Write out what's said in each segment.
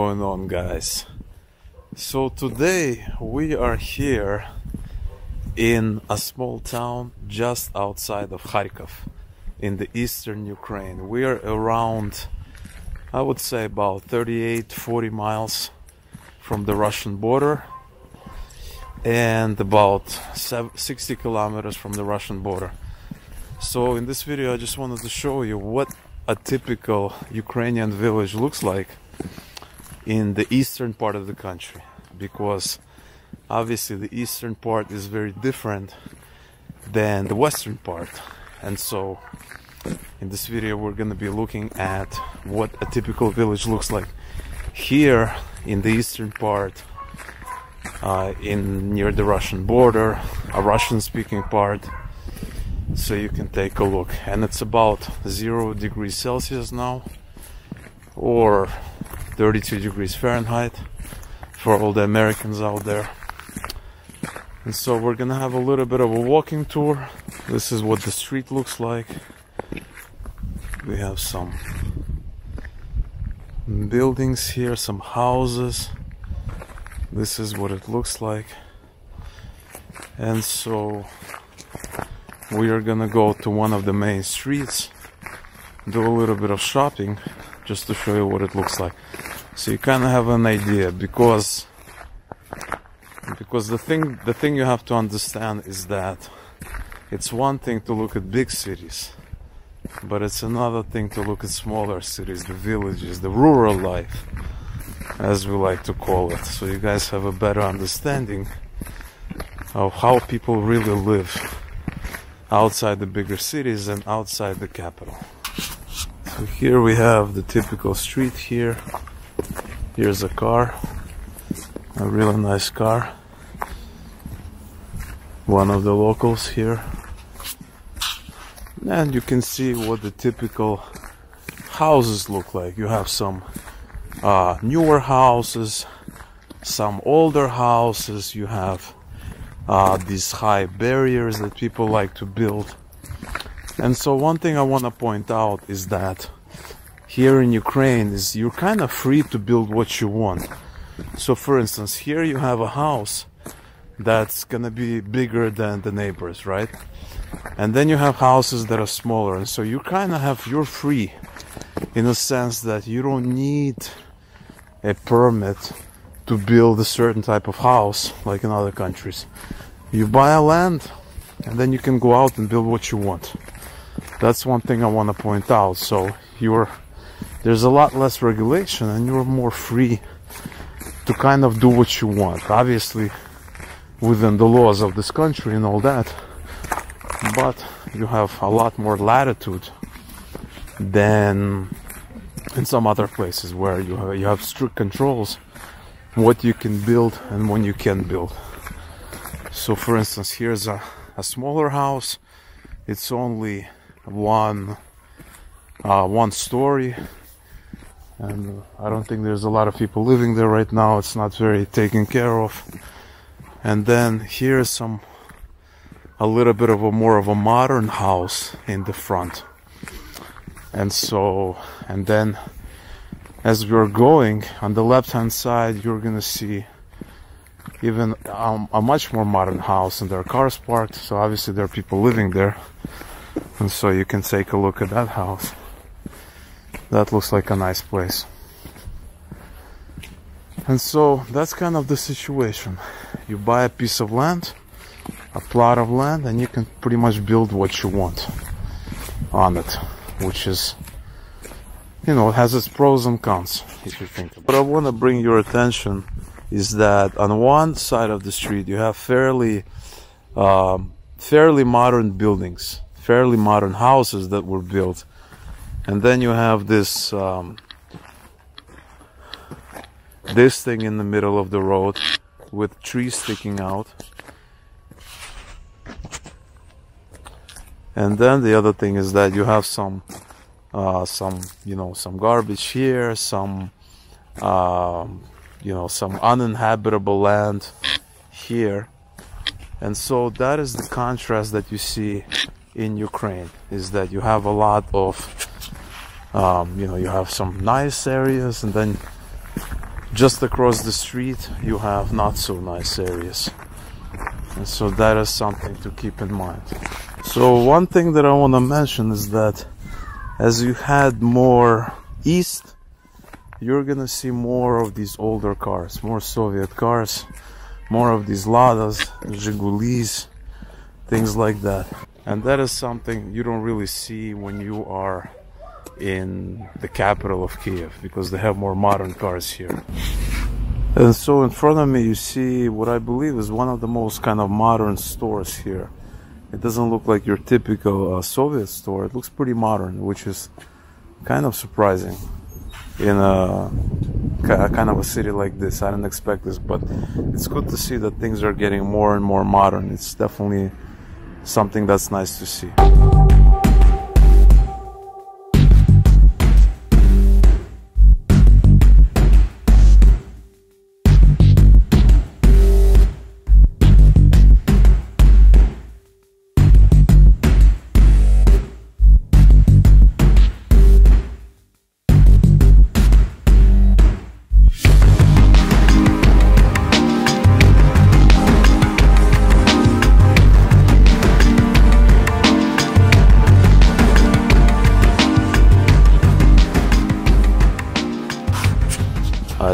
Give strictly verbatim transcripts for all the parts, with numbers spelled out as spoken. going on, guys? So today we are here in a small town just outside of Kharkiv in the eastern Ukraine. We are around, I would say, about thirty-eight forty miles from the Russian border and about sixty kilometers from the Russian border. So in this video I just wanted to show you what a typical Ukrainian village looks like in the eastern part of the country, because obviously the eastern part is very different than the western part. And so in this video we're going to be looking at what a typical village looks like here in the eastern part, uh, in near the Russian border, a Russian-speaking part, so you can take a look. And it's about zero degrees Celsius now, or thirty-two degrees Fahrenheit for all the Americans out there. And so we're gonna have a little bit of a walking tour. This is what the street looks like. We have some buildings here, some houses. This is what it looks like. And so we are gonna go to one of the main streets, do a little bit of shopping just to show you what it looks like, so you kind of have an idea. Because because the thing the thing you have to understand is that it's one thing to look at big cities, but it's another thing to look at smaller cities, the villages, the rural life, as we like to call it, so you guys have a better understanding of how people really live outside the bigger cities and outside the capital. So here we have the typical street here. Here's a car, a really nice car. One of the locals here. And you can see what the typical houses look like. You have some uh, newer houses, some older houses. You have Uh, these high barriers that people like to build. And so one thing I want to point out is that here in Ukraine is you're kind of free to build what you want. So for instance, here you have a house that's gonna be bigger than the neighbors, right? And then you have houses that are smaller, and so you kind of have, you're free in a sense that you don't need a permit to build a certain type of house like in other countries. You buy a land and then you can go out and build what you want. That's one thing I want to point out. So you're there's a lot less regulation and you're more free to kind of do what you want, obviously within the laws of this country and all that, but you have a lot more latitude than in some other places where you have, you have strict controls what you can build and when you can build. So for instance, here's a, a smaller house. It's only one uh, one story, and I don't think there's a lot of people living there right now. It's not very taken care of. And then here's some a little bit of a more of a modern house in the front. And so and then as we're going, on the left-hand side, you're gonna see even um, a much more modern house, and there are cars parked, so obviously there are people living there. And so you can take a look at that house. That looks like a nice place. And so that's kind of the situation. You buy a piece of land, a plot of land, and you can pretty much build what you want on it, which is, you know, it has its pros and cons, if you think about it. What I want to bring your attention is that on one side of the street you have fairly, um, fairly modern buildings, fairly modern houses that were built, and then you have this, um, this thing in the middle of the road with trees sticking out. And then the other thing is that you have some. Uh, some, you know, some garbage here, some, uh, you know, some uninhabitable land here. And so that is the contrast that you see in Ukraine, is that you have a lot of, um, you know, you have some nice areas, and then just across the street you have not so nice areas, and so that is something to keep in mind. So one thing that I want to mention is that as you head more east, you're gonna see more of these older cars, more Soviet cars, more of these Ladas, Zhigulis, things like that. And that is something you don't really see when you are in the capital of Kiev, because they have more modern cars here. And so in front of me you see what I believe is one of the most kind of modern stores here. It doesn't look like your typical uh, Soviet store. It looks pretty modern, which is kind of surprising in a, a kind of a city like this. I didn't expect this, but it's good to see that things are getting more and more modern. It's definitely something that's nice to see.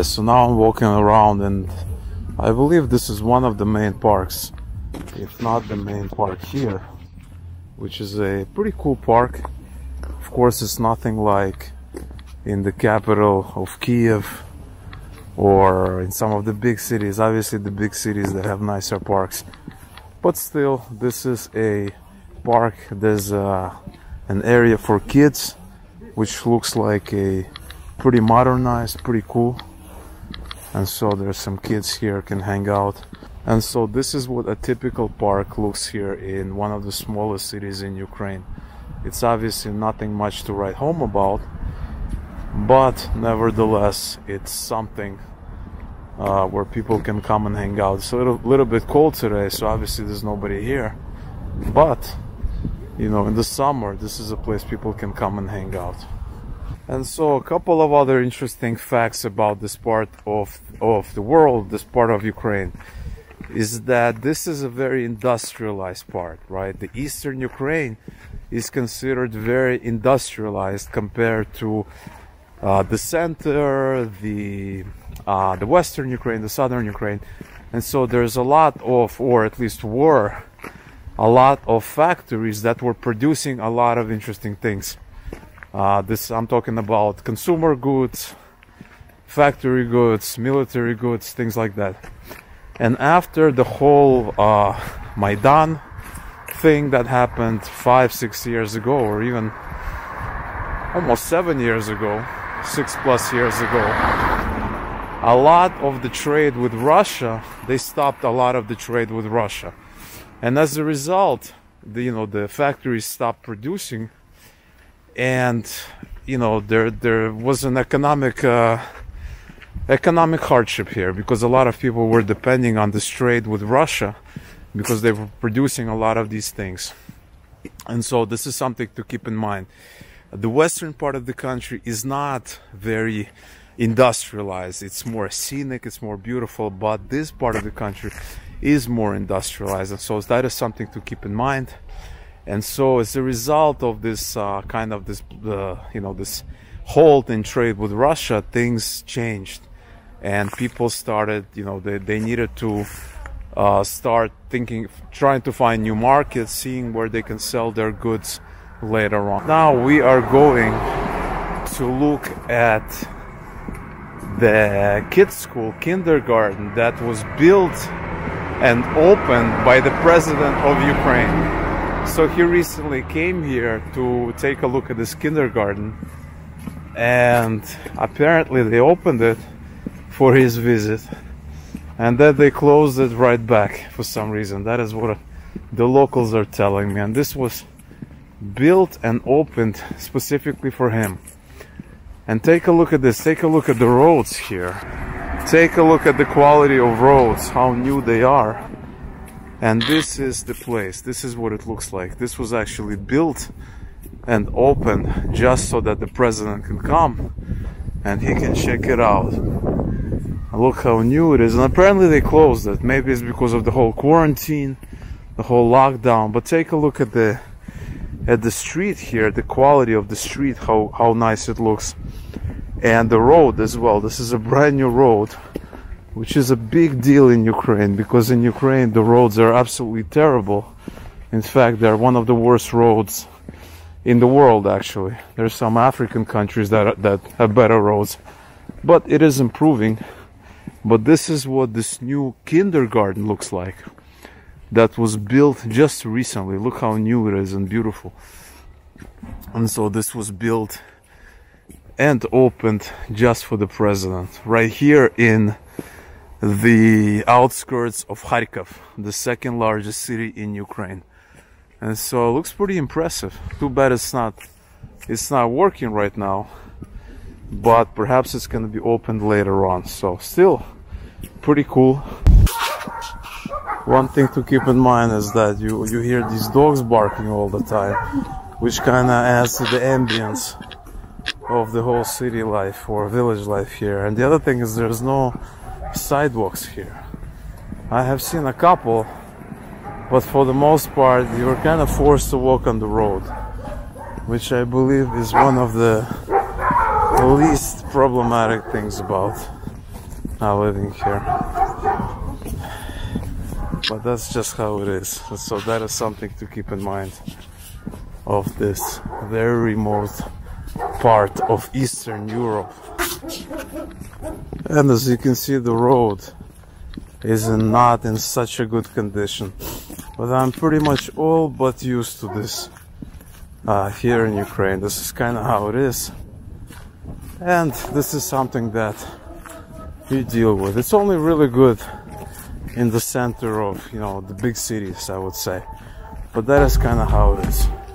So now I'm walking around, and I believe this is one of the main parks, if not the main park here, which is a pretty cool park. Of course, it's nothing like in the capital of Kiev or in some of the big cities. Obviously the big cities that have nicer parks, but still this is a park. There's uh, an area for kids which looks like a pretty modernized, pretty cool. And so there's some kids here can hang out. And so this is what a typical park looks here in one of the smallest cities in Ukraine. It's obviously nothing much to write home about, but nevertheless it's something uh, where people can come and hang out. It's a little, little bit cold today, so obviously there's nobody here, but you know, in the summer this is a place people can come and hang out. And so a couple of other interesting facts about this part of, of the world, this part of Ukraine, is that this is a very industrialized part, right? The eastern Ukraine is considered very industrialized compared to uh, the center, the, uh, the western Ukraine, the southern Ukraine. And so there's a lot of, or at least were, a lot of factories that were producing a lot of interesting things. Uh, this I'm talking about consumer goods, factory goods, military goods, things like that. And after the whole uh, Maidan thing that happened five, six years ago, or even almost seven years ago, six plus years ago, a lot of the trade with Russia, they stopped a lot of the trade with Russia. And as a result, the, you know, the factories stopped producing. And you know, there there was an economic uh, economic hardship here, because a lot of people were depending on this trade with Russia, because they were producing a lot of these things. And so this is something to keep in mind. The western part of the country is not very industrialized. It's more scenic, it's more beautiful, but this part of the country is more industrialized, and so that is something to keep in mind. And so as a result of this uh, kind of this, uh, you know, this halt in trade with Russia, things changed, and people started, you know, they, they needed to uh, start thinking, trying to find new markets, seeing where they can sell their goods later on. Now we are going to look at the kids' school, kindergarten, that was built and opened by the president of Ukraine. So he recently came here to take a look at this kindergarten, and apparently they opened it for his visit, and then they closed it right back for some reason. That is what the locals are telling me, and this was built and opened specifically for him. And take a look at this, take a look at the roads here. Take a look at the quality of roads, how new they are. And this is the place, this is what it looks like. This was actually built and opened just so that the president can come and he can check it out. Look how new it is, and apparently they closed it. Maybe it's because of the whole quarantine, the whole lockdown. But take a look at the at the street here, the quality of the street, how how nice it looks, and the road as well. This is a brand new road, which is a big deal in Ukraine, because in Ukraine the roads are absolutely terrible. In fact, they're one of the worst roads in the world. Actually, there's some African countries that are, that have better roads, but it is improving. But this is what this new kindergarten looks like, that was built just recently. Look how new it is and beautiful. And so this was built and opened just for the president, right here in the outskirts of Kharkiv, the second largest city in Ukraine. And so it looks pretty impressive. Too bad it's not it's not working right now, but perhaps it's going to be opened later on. So still pretty cool. One thing to keep in mind is that you you hear these dogs barking all the time, which kind of adds to the ambience of the whole city life or village life here. And the other thing is there's no sidewalks here. I have seen a couple, but for the most part you're kind of forced to walk on the road, which I believe is one of the least problematic things about not living here. But that's just how it is. So that is something to keep in mind of this very remote part of Eastern Europe. And as you can see, the road is not in such a good condition, but I'm pretty much all but used to this uh, here in Ukraine. This is kind of how it is. And this is something that you deal with. It's only really good in the center of, you know, the big cities, I would say. But that is kind of how it is.